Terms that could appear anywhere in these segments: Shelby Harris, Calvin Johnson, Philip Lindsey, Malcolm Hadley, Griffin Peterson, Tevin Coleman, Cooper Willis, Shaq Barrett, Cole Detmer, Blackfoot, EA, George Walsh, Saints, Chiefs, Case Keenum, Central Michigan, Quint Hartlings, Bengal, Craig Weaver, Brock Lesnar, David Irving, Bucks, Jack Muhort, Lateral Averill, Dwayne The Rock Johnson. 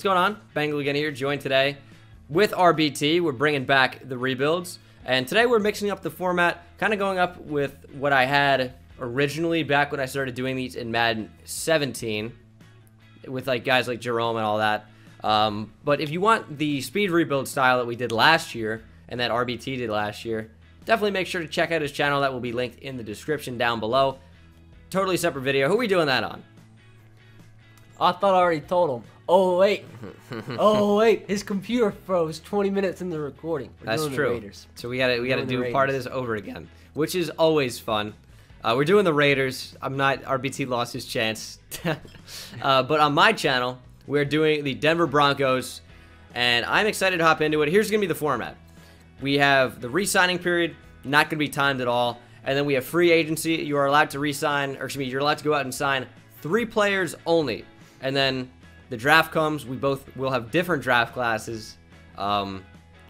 What's going on? Bengal again here, joined today with RBT. We're bringing back the rebuilds, and today we're mixing up the format, kind of going up with what I had originally back when I started doing these in Madden 17 with like guys like Jerome and all that. But if you want the speed rebuild style that we did last year and that RBT did last year, definitely make sure to check out his channel. That will be linked in the description down below. Totally separate video. Who are we doing that on? I thought I already told him. Oh, wait. Oh, wait. His computer froze 20 minutes into the recording. That's true. So we gotta do part of this over again, which is always fun. We're doing the Raiders. RBT lost his chance. But on my channel, we're doing the Denver Broncos, and I'm excited to hop into it. Here's going to be the format. We have the re-signing period, not going to be timed at all. And then we have free agency. You are allowed to re-sign, or excuse me, you're allowed to go out and sign 3 players only. And then the draft comes. We both will have different draft classes,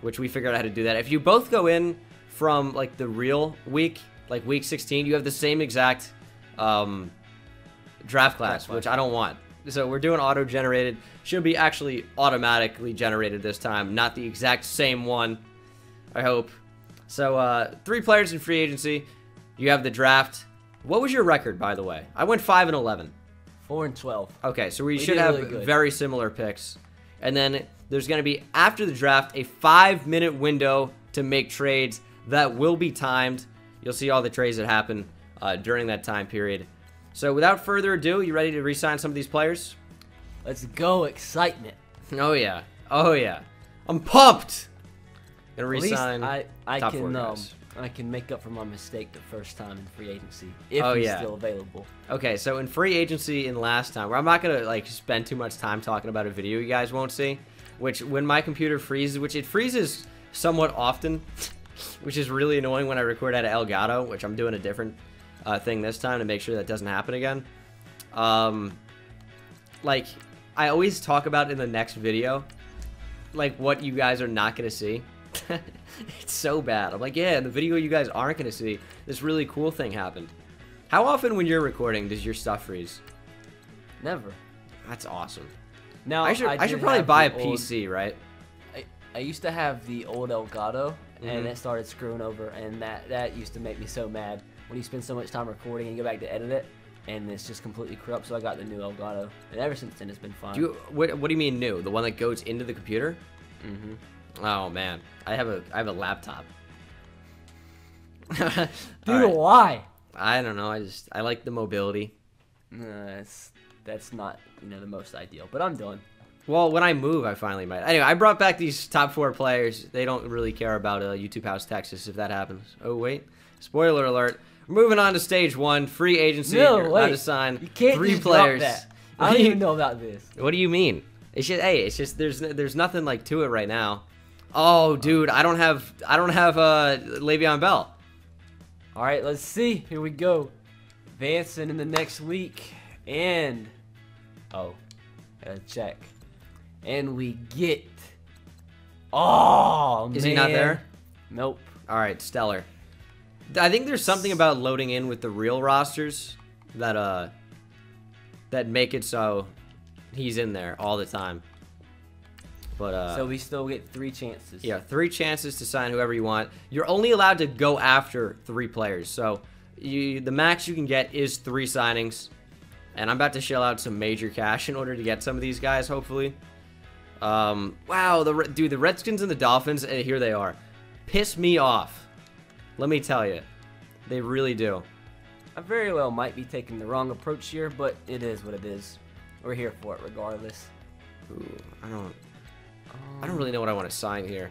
which we figured out how to do that. If you both go in from like the real week, like week 16, you have the same exact draft class, which I don't want. So we're doing auto-generated. Should be actually automatically generated this time, not the exact same one, I hope. So 3 players in free agency. You have the draft. What was your record, by the way? I went 5-11. 4-12. Okay, so we should have really very similar picks. And then there's going to be, after the draft, a 5-minute window to make trades that will be timed. You'll see all the trades that happen during that time period. So without further ado, you ready to re-sign some of these players? Let's go, excitement. Oh, yeah. Oh, yeah. I'm pumped. Gonna re-sign top 4 guys. I can make up for my mistake the first time in free agency, if he's still available. Okay, so in free agency in last time, where I'm not going to like spend too much time talking about a video you guys won't see, which when my computer freezes, which it freezes somewhat often, which is really annoying when I record out of Elgato, which I'm doing a different thing this time to make sure that doesn't happen again. Like, I always talk about in the next video, like what you guys are not going to see. It's so bad. I'm like, yeah, in the video you guys aren't going to see, this really cool thing happened. How often when you're recording does your stuff freeze? Never. That's awesome. Now I should probably buy a PC, right? I used to have the old Elgato, and it started screwing over, and that used to make me so mad. When you spend so much time recording and you go back to edit it, and it's just completely corrupt, so I got the new Elgato. And ever since then, it's been fine. What do you mean new? The one that goes into the computer? Mm-hmm. Oh man, I have a laptop. Dude, right. Why? I don't know. I like the mobility. That's not the most ideal, but I'm done. Well, when I move, I finally might. Anyway, I brought back these top 4 players. They don't really care about YouTube House Texas if that happens. Oh wait, spoiler alert. We're moving on to stage 1, free agency. You're allowed to sign 3 players. I don't even know about this. What do you mean? It's just, hey, it's just there's nothing like to it right now. Oh, dude, I don't have Le'Veon Bell. All right, let's see. Here we go. Vanson in the next week, and check, and we get. Oh, is he not there? Nope. All right, stellar. I think there's something about loading in with the real rosters that that make it so he's in there all the time. But, so we still get 3 chances. Yeah, 3 chances to sign whoever you want. You're only allowed to go after 3 players. So the max you can get is 3 signings. And I'm about to shell out some major cash in order to get some of these guys, hopefully. Wow, dude, the Redskins and the Dolphins, and here they are. Piss me off. Let me tell you. They really do. I very well might be taking the wrong approach here, but it is what it is. We're here for it regardless. Ooh, I don't really know what I want to sign here.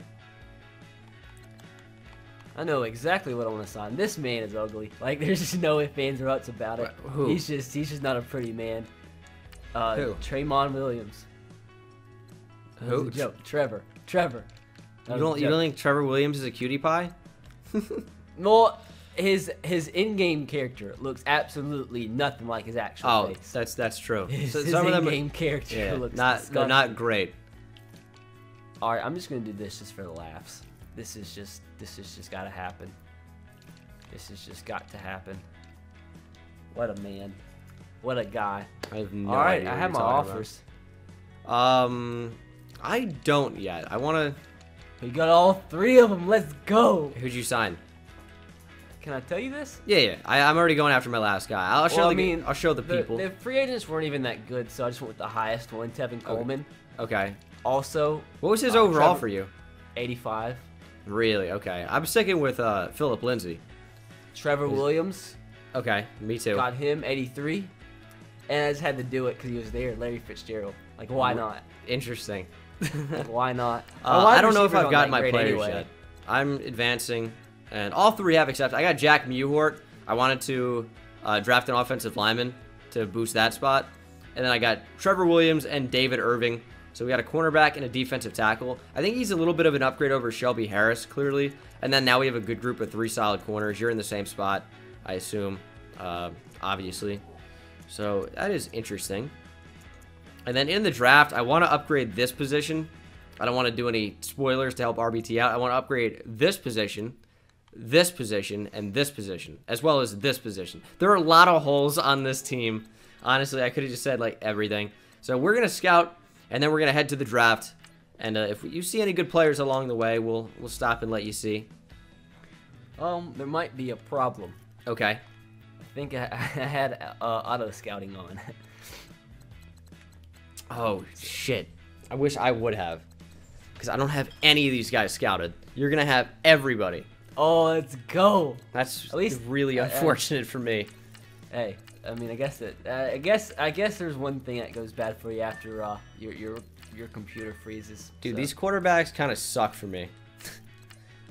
I know exactly what I want to sign. This man is ugly. Like, there's just no ifs, ands, or buts about it. Who? He's just not a pretty man. Who? Trayvon Williams. Who? That's a joke. Trevor. You don't think Trevor Williams is a cutie pie? No, his in-game character looks absolutely nothing like his actual face. Oh, that's true. His in-game character looks not great. All right, I'm just gonna do this just for the laughs. This is just gotta happen. This has just got to happen. What a man, what a guy. I have no idea. All right, I have my offers. I don't yet. I want to... You got all three of them. Let's go. Who'd you sign? Can I tell you this? Yeah, yeah. I'm already going after my last guy. I'll show, well, I'll show the people. The free agents weren't even that good, so I just went with the highest one, Tevin Coleman. Okay. Also... What was his overall Trevor, for you? 85. Really? Okay. I'm sticking with Philip Lindsey. Trevor Williams. Okay, me too. Got him, 83. And I just had to do it because he was there, Larry Fitzgerald. Like, why not? Interesting. Like, why not? I don't know if I've got my players anyway. Yet. I'm advancing, and all three have accepted. I got Jack Muhort. I wanted to draft an offensive lineman to boost that spot. And then I got Trevor Williams and David Irving. So we got a cornerback and a defensive tackle. I think he's a little bit of an upgrade over Shelby Harris, clearly. And then now we have a good group of three solid corners. You're in the same spot, I assume, obviously. So that is interesting. And then in the draft, I want to upgrade this position. I don't want to do any spoilers to help RBT out. I want to upgrade this position, and this position, as well as this position. There are a lot of holes on this team. Honestly, I could have just said, like, everything. So we're going to scout, and then we're going to head to the draft. And if you see any good players along the way, we'll stop and let you see. There might be a problem. Okay. I think I had auto scouting on. Oh, shit. I wish I would have. Because I don't have any of these guys scouted. You're going to have everybody. Oh, let's go. That's at least really unfortunate for me. Hey, I mean, I guess it. I guess there's one thing that goes bad for you after your computer freezes. Dude, these quarterbacks kind of suck for me.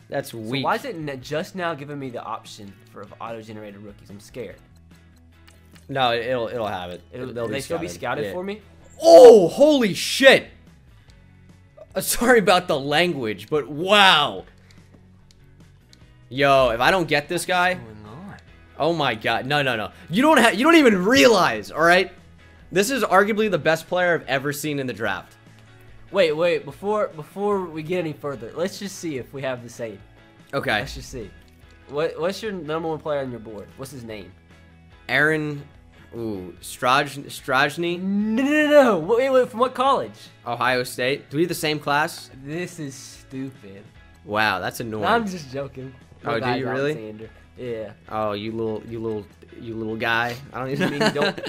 That's weak. So why is it just now giving me the option for auto-generated rookies? I'm scared. No, it'll have it. They'll still be scouted for me. Oh, holy shit! Sorry about the language, but wow. Yo, if I don't get this guy. Oh my god. No, no, no. You don't even realize, all right? This is arguably the best player I've ever seen in the draft. Wait, before we get any further, let's just see if we have the same. Okay. Let's just see. What's your number one player on your board? What's his name? Aaron Strajny? No. Wait, from what college? Ohio State. Do we have the same class? This is stupid. Wow, that's annoying. No, I'm just joking. Oh, do you really? Alexander. Yeah. Oh, you little guy. I don't even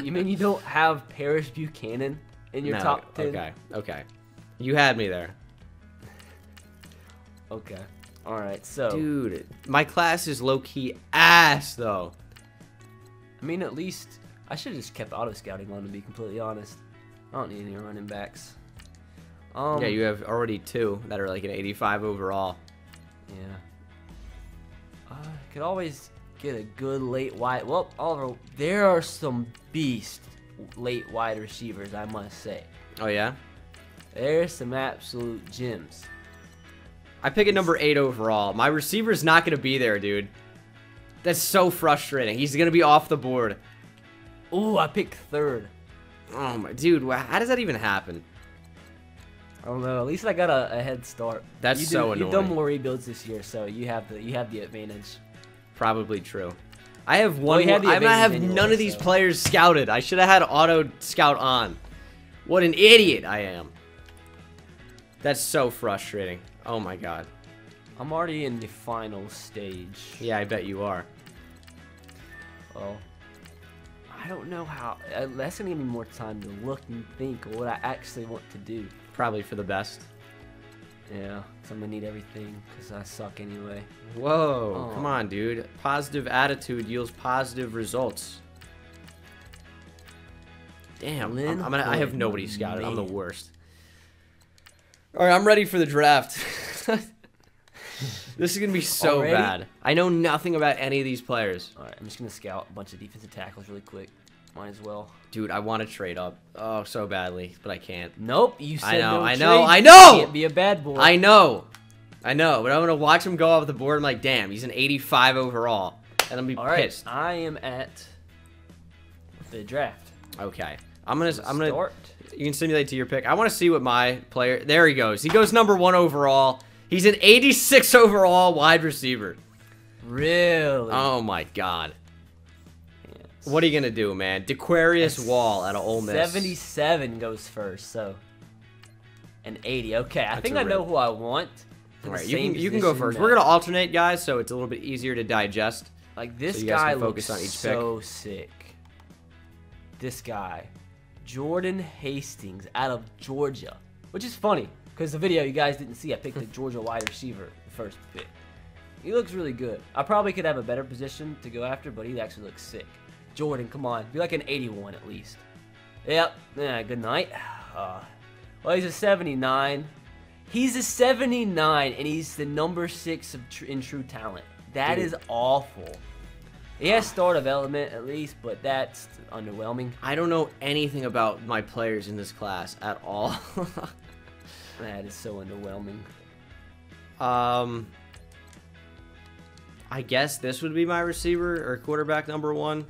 you mean you don't have Paris Buchanan in your top 10? Okay. You had me there. Okay. All right. So, dude, my class is low key ass though. I mean, at least I should have just kept auto scouting on, to be completely honest. I don't need any running backs. Yeah, you have already two that are like an 85 overall. Yeah. Could always get a good late wide. Well, Oliver, there are some beast late wide receivers, I must say. Oh yeah, there's some absolute gems. I pick a number 8 overall. My receiver's not gonna be there, dude. That's so frustrating. He's gonna be off the board. Ooh, I picked 3rd. Oh my dude, how does that even happen? I don't know. At least I got a head start. That's so annoying. You've done more rebuilds this year, so you have the advantage. Probably true. I have one. Well, I have none of these players scouted. I should have had auto scout on. What an idiot I am. That's so frustrating. Oh my god. I'm already in the final stage. Yeah, I bet you are. Oh. I don't know how. That's gonna give me more time to look and think of what I actually want to do. Probably for the best. Yeah, because I'm going to need everything because I suck anyway. Whoa, come on, dude. Positive attitude yields positive results. Damn, I have nobody scouted. Man. I'm the worst. All right, I'm ready for the draft. This is going to be so bad. I know nothing about any of these players. All right, I'm just going to scout a bunch of defensive tackles really quick. Might as well. Dude, I want to trade up. Oh, so badly, but I can't. Nope, you said I know. You can't be a bad boy. I know, but I'm going to watch him go off the board. I'm like, damn, he's an 85 overall. And I'm going to be pissed. All right, I am at the draft. Okay. I'm going to start. You can simulate to your pick. I want to see what my player. There he goes. He goes number 1 overall. He's an 86 overall wide receiver. Really? Oh, my God. What are you going to do, man? Dequarius Wall out of Ole Miss. 77 goes first, so and 80. Okay, I think I know who I want. All right, you can go first. We're going to alternate, guys, so it's a little bit easier to digest. Like, this guy looks so sick. This guy, Jordan Hastings out of Georgia, which is funny because the video you guys didn't see, I picked the Georgia wide receiver first pick. He looks really good. I probably could have a better position to go after, but he actually looks sick. Jordan, come on. Be like an 81 at least. Yep. Yeah, good night. Well, he's a 79. He's a 79, and he's the number 6 in true talent. That is awful. He has startup element at least, but that's underwhelming. I don't know anything about my players in this class at all. That is so underwhelming. I guess this would be my receiver or quarterback number 1.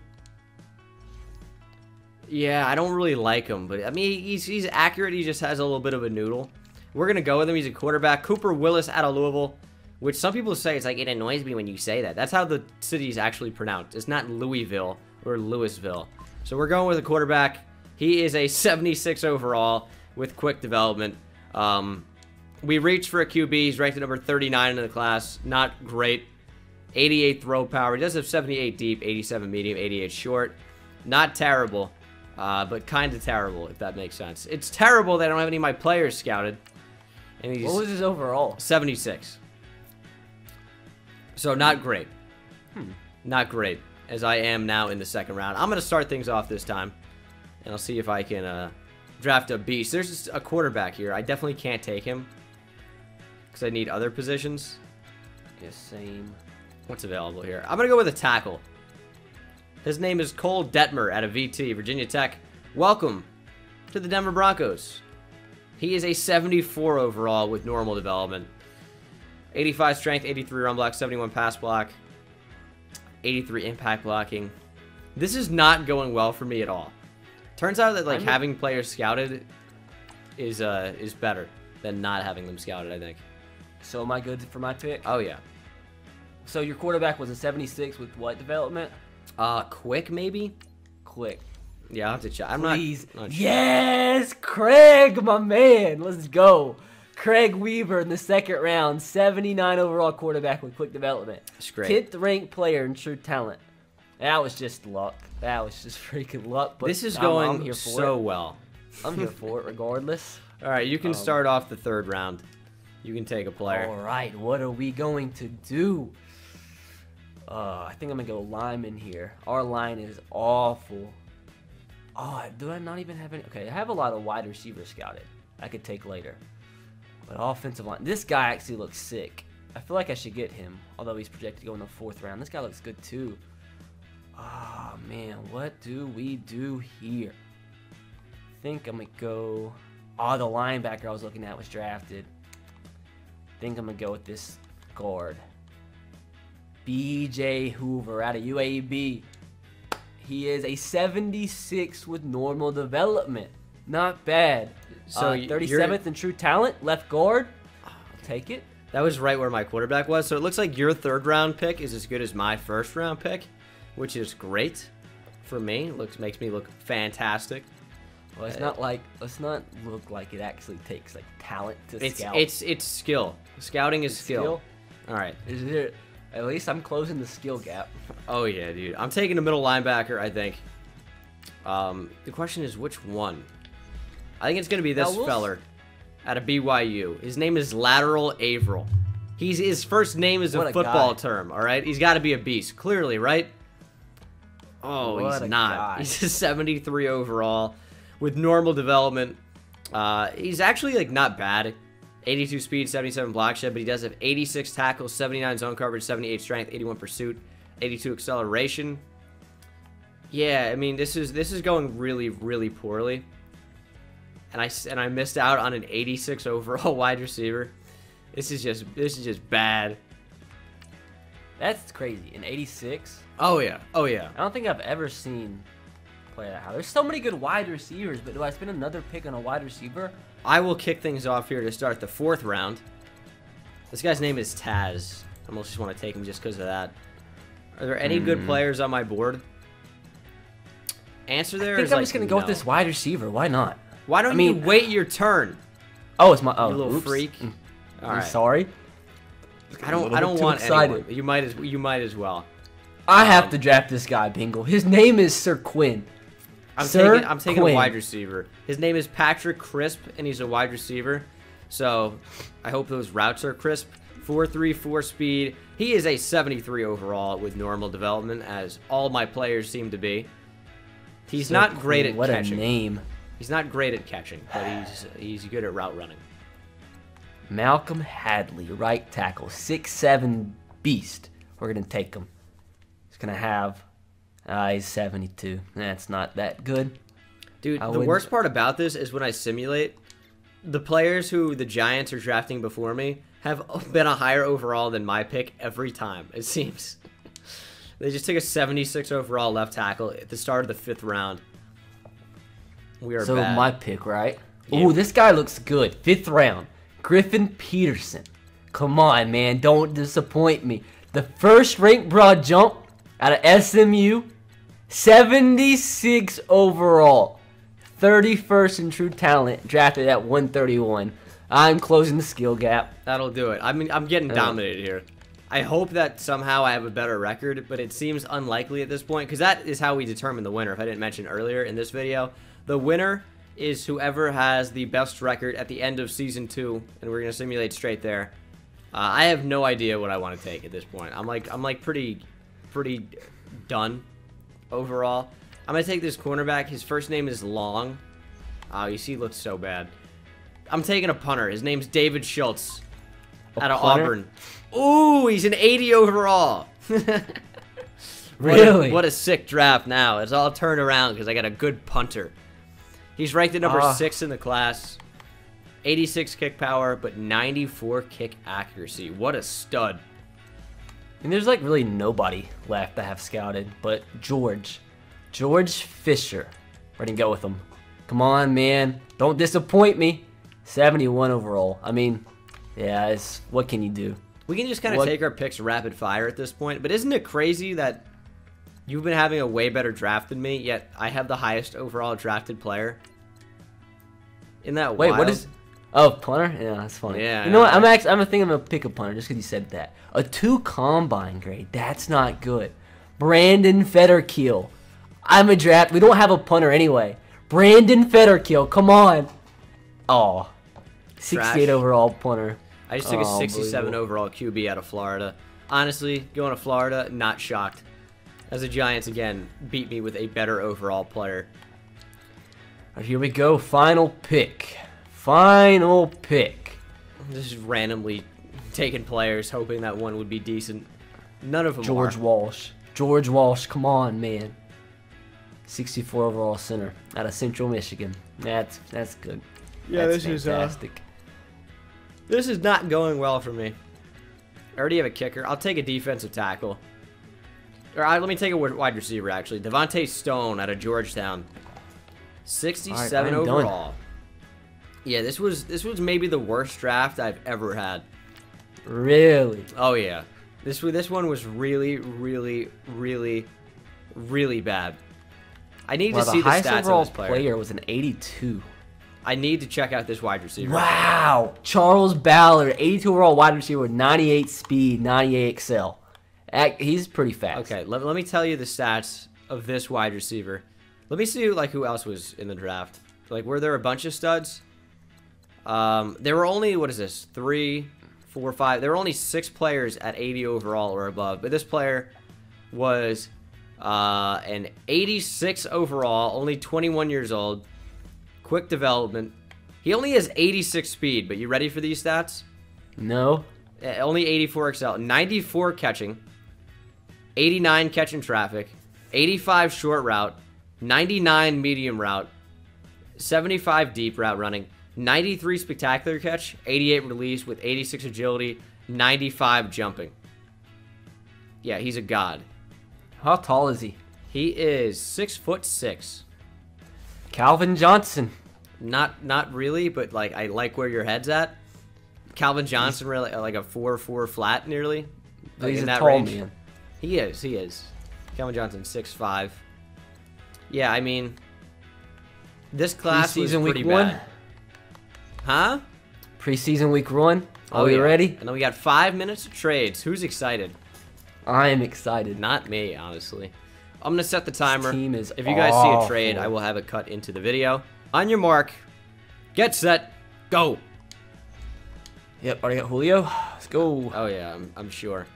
Yeah, I don't really like him, but I mean, he's accurate. He just has a little bit of a noodle. We're going to go with him. He's a quarterback. Cooper Willis out of Louisville, which some people say it's like, it annoys me when you say that. That's how the city is actually pronounced. It's not Louisville or Louisville. So we're going with a quarterback. He is a 76 overall with quick development. We reached for a QB. He's ranked at number 39 in the class. Not great. 88 throw power. He does have 78 deep, 87 medium, 88 short. Not terrible, but kind of terrible, if that makes sense. It's terrible that I don't have any of my players scouted. And he's, what was his overall? 76. So not great. Not great, as I am now in the second round. I'm going to start things off this time, and I'll see if I can draft a beast. There's just a quarterback here. I definitely can't take him because I need other positions. Yeah, same. What's available here? I'm going to go with a tackle. His name is Cole Detmer out of VT, Virginia Tech. Welcome to the Denver Broncos. He is a 74 overall with normal development. 85 strength, 83 run block, 71 pass block, 83 impact blocking. This is not going well for me at all. Turns out that like having players scouted is better than not having them scouted, I think. So am I good for my pick? Oh, yeah. So your quarterback was a 76 with what development? Quick maybe? Quick. Yeah, I'll have to check. I'm not sure. Yes! Craig, my man! Let's go. Craig Weaver in the second round. 79 overall quarterback with quick development. That's great. 10th ranked player in true talent. That was just luck. That was just freaking luck. But this is going here for so well. I'm here for it regardless. All right, you can start off the third round. You can take a player. All right, what are we going to do? I think I'm going to go lineman here. Our line is awful. Oh, do I not even have any? Okay, I have a lot of wide receivers scouted. I could take later. But offensive line. This guy actually looks sick. I feel like I should get him, although he's projected to go in the 4th round. This guy looks good, too. Oh, man, what do we do here? I think I'm going to go... Oh, the linebacker I was looking at was drafted. I think I'm going to go with this guard. BJ Hoover out of UAB. He is a 76 with normal development. Not bad. So 37th in true talent, left guard. I'll take it. That was right where my quarterback was. So it looks like your 3rd round pick is as good as my 1st round pick, which is great for me. Makes me look fantastic. Well, it's not like look like it actually takes like talent to scout. It's skill. Scouting is skill. All right. Is it? At least I'm closing the skill gap. Oh, yeah, dude. I'm taking a middle linebacker, I think. The question is which one? I think it's going to be this feller out of BYU. His name is Lateral Averill. His first name is a football term, all right? He's got to be a beast, clearly, right? Oh, he's not. He's a 73 overall with normal development. He's actually, like, not bad. 82 speed, 77 block shed, but he does have 86 tackles, 79 zone coverage, 78 strength, 81 pursuit, 82 acceleration. Yeah, I mean, this is going really, really poorly. And I missed out on an 86 overall wide receiver. This is just bad. That's crazy. An 86? Oh yeah. Oh yeah. I don't think I've ever seen play that high. There's so many good wide receivers, but do I spend another pick on a wide receiver? I will kick things off here to start the 4th round. This guy's name is Taz. I almost just want to take him just because of that. Are there any good players on my board? Answer there is I think I'm just going to go with this wide receiver. Why not? Why don't you wait your turn? Oh, it's my own. You little oops. Freak. All right. I'm sorry. I don't want anyone. You might as well. I have to draft this guy, Bengal. His name is Sir Quinn. I'm taking a wide receiver. His name is Patrick Crisp, and he's a wide receiver. So I hope those routes are crisp. 4.34 speed. He is a 73 overall with normal development, as all my players seem to be. He's not great at catching. What a name. He's not great at catching, but he's good at route running. Malcolm Hadley, right tackle, 6'7" beast. We're gonna take him. He's gonna have. He's 72. That's not that good. Dude, the worst part about this is when I simulate, the players who the Giants are drafting before me have been a higher overall than my pick every time. It seems. They just took a 76 overall left tackle at the start of the 5th round. We are so bad. My pick, right? Yeah. Ooh, this guy looks good. 5th round. Griffin Peterson. Come on, man. Don't disappoint me. The first ranked broad jump out of SMU. 76 overall. 31st in true talent. Drafted at 131. I'm closing the skill gap. That'll do it. I mean, I'm getting dominated here. I hope that somehow I have a better record, but it seems unlikely at this point, because that is how we determine the winner, if I didn't mention earlier in this video. The winner is whoever has the best record at the end of Season 2, and we're going to simulate straight there. I have no idea what I want to take at this point. I'm like pretty done overall. I'm going to take this cornerback. His first name is Long. Oh, you see, he looks so bad. I'm taking a punter. His name's David Schultz out of Auburn. Ooh, he's an 80 overall. Really? What a sick draft now. It's all turned around because I got a good punter. He's ranked at number 6 in the class. 86 kick power, but 94 kick accuracy. What a stud. And there's like really nobody left that have scouted, but George Fisher. We're going to go with him. Come on, man. Don't disappoint me. 71 overall. I mean, yeah, it's what can you do? We can just kind of take our picks rapid fire at this point, but isn't it crazy that you've been having a way better draft than me, yet I have the highest overall drafted player? Isn't that wild? Wait, what is... Oh, punter? Yeah, that's funny. Yeah, you know what? I'm going to pick a punter just because you said that. A 2 combine grade. That's not good. Brandon Fetterkeel. I'm a draft... We don't have a punter anyway. Brandon Fetterkeel. Come on. Oh, 68 Trash. Overall punter. I just took a 67 overall QB out of Florida. Honestly, going to Florida, not shocked. As the Giants, again, beat me with a better overall player. Right, here we go. Final pick. Final pick. Just randomly taking players, hoping that one would be decent. None of them George are. Walsh. George Walsh, come on, man. 64 overall center out of Central Michigan. That's good. Yeah, that's fantastic. This is not going well for me. I already have a kicker. I'll take a defensive tackle. All right, let me take a wide receiver, actually. Devontae Stone out of Georgetown. 67 overall. Done. Yeah, this was maybe the worst draft I've ever had. Really? Oh, yeah. This one was really, really, really, really bad. I need to see the stats on this player was an 82. I need to check out this wide receiver. Wow. Charles Ballard, 82 overall wide receiver, 98 speed, 98 excel. He's pretty fast. Okay, let me tell you the stats of this wide receiver. Let me see like who else was in the draft. Like, were there a bunch of studs? There were only, what is this, 3, 4, 5. There were only 6 players at 80 overall or above. But this player was an 86 overall, only 21 years old. Quick development. He only has 86 speed, but you ready for these stats? No. Only 84 excel. 94 catching. 89 catch and traffic. 85 short route. 99 medium route. 75 deep route running. 93 spectacular catch. 88 release with 86 agility. 95 jumping. Yeah, he's a god. How tall is he? He is 6'6". Calvin Johnson. Not really, but like I like where your head's at. Calvin Johnson, really like a 4'4" flat nearly. Like he's in that range. Man. He is. Calvin Johnson, 6'5". Yeah, I mean, this class was pretty bad. Huh? Preseason week one. Are we ready? And then we got 5 minutes of trades. Who's excited? I am excited. Not me, honestly. I'm going to set the timer. This team is awful. If you guys see a trade, I will have it cut into the video. On your mark, get set, go. Yep, already got Julio. Let's go. Oh, yeah, I'm sure.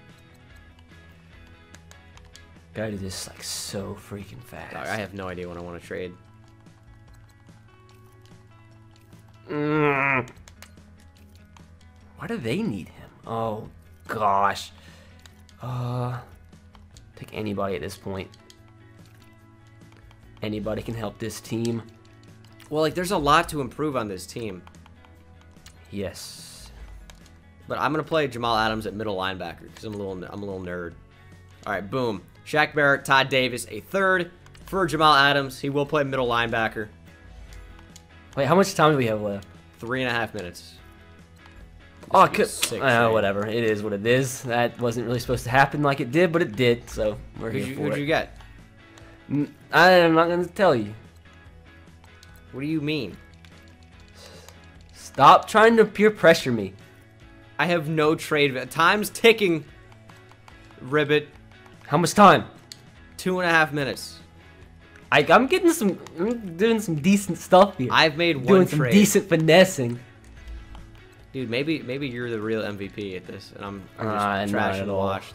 Gotta do this, like, so freaking fast. I have no idea what I want to trade. Why do they need him? Oh, gosh. Take anybody at this point. Anybody can help this team. Well, like, there's a lot to improve on this team. Yes. But I'm going to play Jamal Adams at middle linebacker because I'm a little nerd. All right, boom. Shaq Barrett, Todd Davis, a third for Jamal Adams. He will play middle linebacker. Wait, how much time do we have left? 3.5 minutes. Oh, whatever. It is what it is. That wasn't really supposed to happen like it did, but it did, so we're here for it. Who'd you get? I am not going to tell you. What do you mean? Stop trying to peer pressure me. I have no trade. Time's ticking. Ribbit. How much time? 2.5 minutes. I'm getting some. I'm doing some decent stuff here. I've made one doing trade. Some decent finessing. Dude, maybe you're the real MVP at this, and I'm just trash and washed.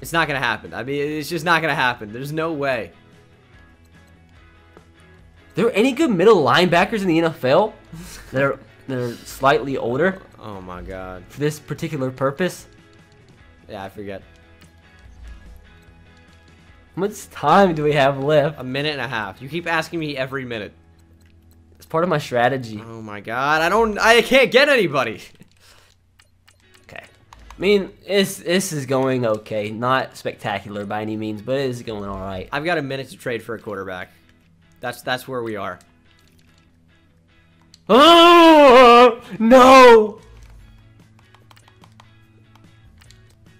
It's not gonna happen. I mean, it's just not gonna happen. There's no way. There are any good middle linebackers in the NFL that are slightly older? Oh my God. For this particular purpose? Yeah, I forget. How much time do we have left? 1.5 minutes. You keep asking me every minute. It's part of my strategy. Oh my God, I can't get anybody. Okay. I mean, this is going okay. Not spectacular by any means, but it is going all right. I've got a minute to trade for a quarterback. That's where we are. Oh no!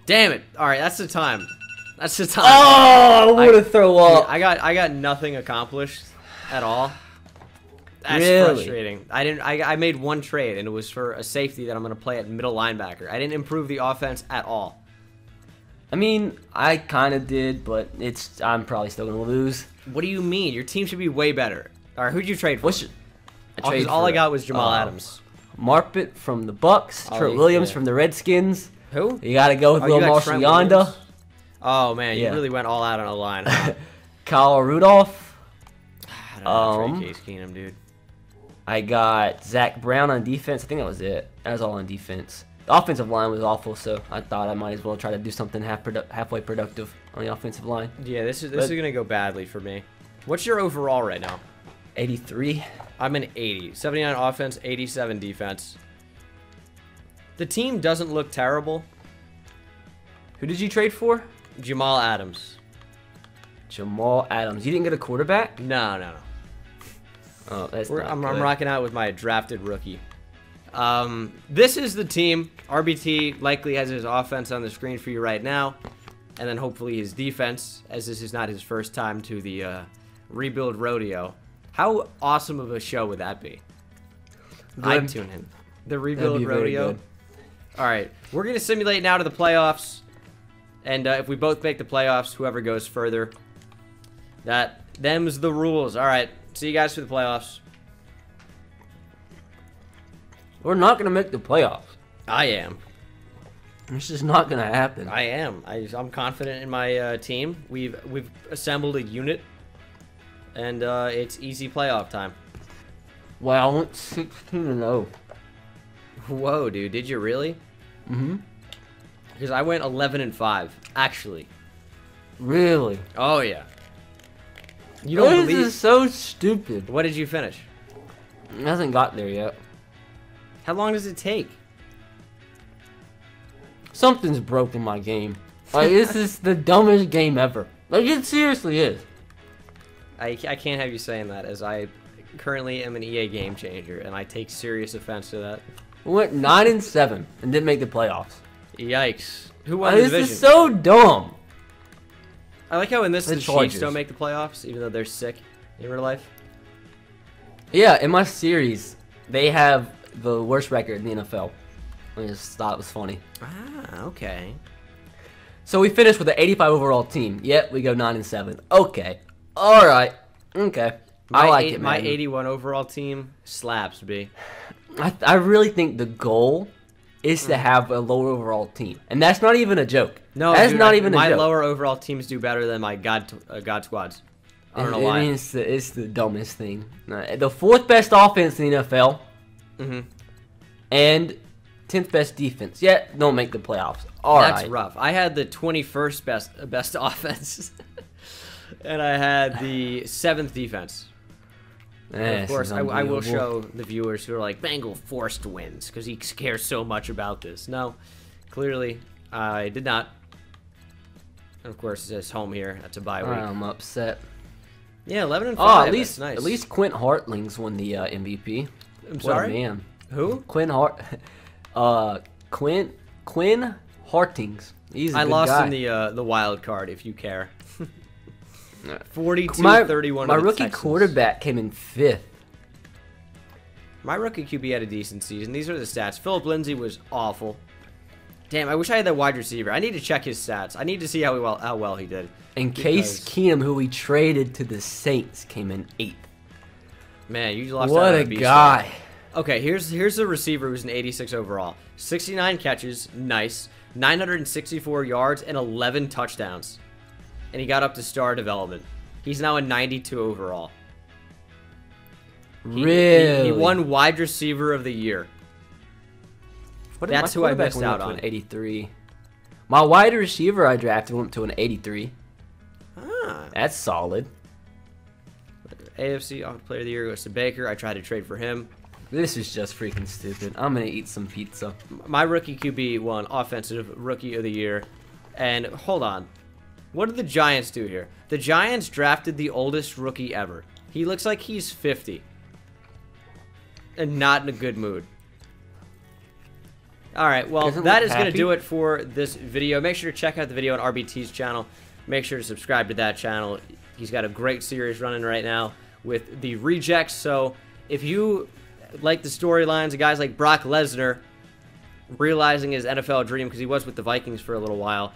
Damn it! All right, that's the time. That's the time. Oh, I would have thrown up. I got nothing accomplished at all. That's really frustrating. I made one trade, and it was for a safety that I'm going to play at middle linebacker. I didn't improve the offense at all. I mean, I kind of did, but I'm probably still going to lose. What do you mean? Your team should be way better. All right, who'd you trade for? All I got was Jamal Adams. Marpet from the Bucks. Trevor Williams from the Redskins. Who? You got to go with Lil Marcianda. Oh, man, you really went all out on a line. Huh? Kyle Rudolph. I don't know, Case Keenum, dude. I got Zach Brown on defense. I think that was it. That was all on defense. The offensive line was awful, so I thought I might as well try to do something halfway productive on the offensive line. Yeah, this is going to go badly for me. What's your overall right now? 83. I'm an 80. 79 offense, 87 defense. The team doesn't look terrible. Who did you trade for? Jamal Adams. Jamal Adams. You didn't get a quarterback? No. Oh, that's not good. I'm rocking out with my drafted rookie. This is the team. RBT likely has his offense on the screen for you right now, and then hopefully his defense, as this is not his first time to the rebuild rodeo. How awesome of a show would that be? I'd tune in. The rebuild rodeo. All right, we're going to simulate now to the playoffs. And if we both make the playoffs, whoever goes further, them's the rules. All right, see you guys for the playoffs. We're not going to make the playoffs. I am. This is not going to happen. I am. I'm confident in my team. We've assembled a unit, and it's easy playoff time. Wow, I went 16-0. Whoa, dude. Did you really? Mm-hmm. Because I went 11-5, actually. Really? Oh, yeah. You don't believe? This is so stupid. What did you finish? It hasn't got there yet. How long does it take? Something's broken my game. Like, this is the dumbest game ever. Like, it seriously is. I can't have you saying that, as I currently am an EA game changer, and I take serious offense to that. We went 9-7 and didn't make the playoffs. Yikes. Who won the division? This is so dumb. I like how in this the Chiefs don't make the playoffs, even though they're sick in real life. Yeah, in my series, they have the worst record in the NFL. I just thought it was funny. Ah, okay. So we finished with an 85 overall teteam. Yet we go 9-7. Okay. All right. Okay. I like it, man. My 81 overall team slaps, B. I really think the goal is to have a lower overall team. And that's not even a joke. No, that's not even a joke. My lower overall teams do better than my God squads. I don't know why. I mean, it's the dumbest thing. The fourth best offense in the NFL. Mm-hmm. And 10th best defense. Yeah, don't make the playoffs. All right. That's rough. I had the 21st best offense. And I had the 7th defense. And of course, I will show the viewers who are like, Bengal forced wins because he cares so much about this. No, clearly I did not. And of course, it's home here. That's a bye week. I'm upset. Yeah, 11-5. Oh, at least nice. At least Quint Hartlings won the MVP. I'm sorry, man. Who? Quint Hartlings. He's a good guy. I lost in the wild card, if you care. 42-31. My rookie quarterback came in 5th. My rookie QB had a decent season. These are the stats. Philip Lindsey was awful. Damn, I wish I had that wide receiver. I need to check his stats. I need to see how well he did. And Case Keenum, who we traded to the Saints, came in 8th. Man, you lost. What a guy. Okay, here's a receiver who's an 86 overall. 69 catches, nice. 964 yards and 11 touchdowns. And he got up to star development. He's now a 92 overall. Really? He won wide receiver of the year. That's who I missed out on. 83. My wide receiver I drafted went to an 83. Ah. That's solid. AFC Player of the Year goes to Baker. I tried to trade for him. This is just freaking stupid. I'm going to eat some pizza. My rookie QB won Offensive Rookie of the Year. And hold on. What did the Giants do here? The Giants drafted the oldest rookie ever. He looks like he's 50. And not in a good mood. All right, well, that is going to do it for this video. Make sure to check out the video on RBT's channel. Make sure to subscribe to that channel. He's got a great series running right now with the rejects. So if you like the storylines of guys like Brock Lesnar realizing his NFL dream, because he was with the Vikings for a little while,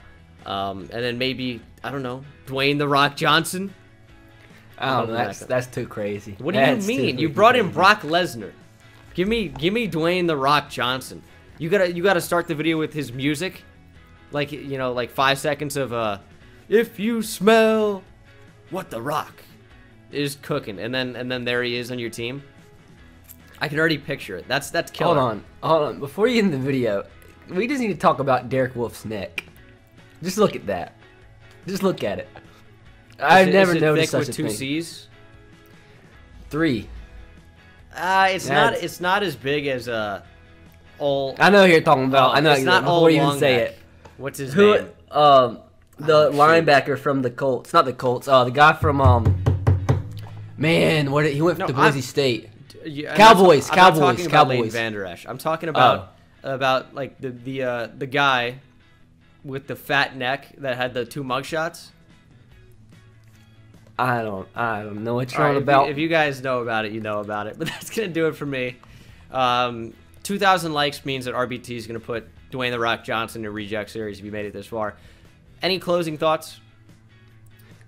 and then maybe, I don't know, Dwayne The Rock Johnson? Oh, that's too crazy. What do you mean? You brought in Brock Lesnar. Give me Dwayne The Rock Johnson. You gotta start the video with his music, like, you know, like 5 seconds of if you smell what The Rock is cooking, and then there he is on your team. I can already picture it. That's killer. Hold on. Before you end the video, we just need to talk about Derek Wolf's neck. Just look at that. Just look at it. I've never noticed such a thing. Is it thick with 2 C's? 3. It's not as big as all. I know who you're talking about. I know it's not all long. Before you even say it, what's his name? The linebacker from the Colts. Not the Colts. The guy from man, he went to Boise State. Yeah, I'm not talking about Cowboys. Lane Van Der Esch. I'm talking about like the guy with the fat neck that had the 2 mugshots. I don't know what you're on about. If you guys know about it, you know about it. But that's gonna do it for me. 2,000 likes means that RBT is gonna put Dwayne The Rock Johnson in a reject series if you made it this far. Any closing thoughts?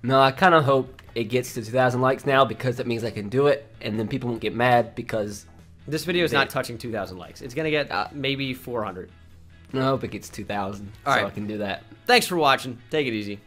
No, I kind of hope it gets to 2,000 likes now, because that means I can do it, and then people won't get mad because this video is not touching 2,000 likes. It's gonna get maybe 400. I hope it gets 2,000, so I can do that. Thanks for watching. Take it easy.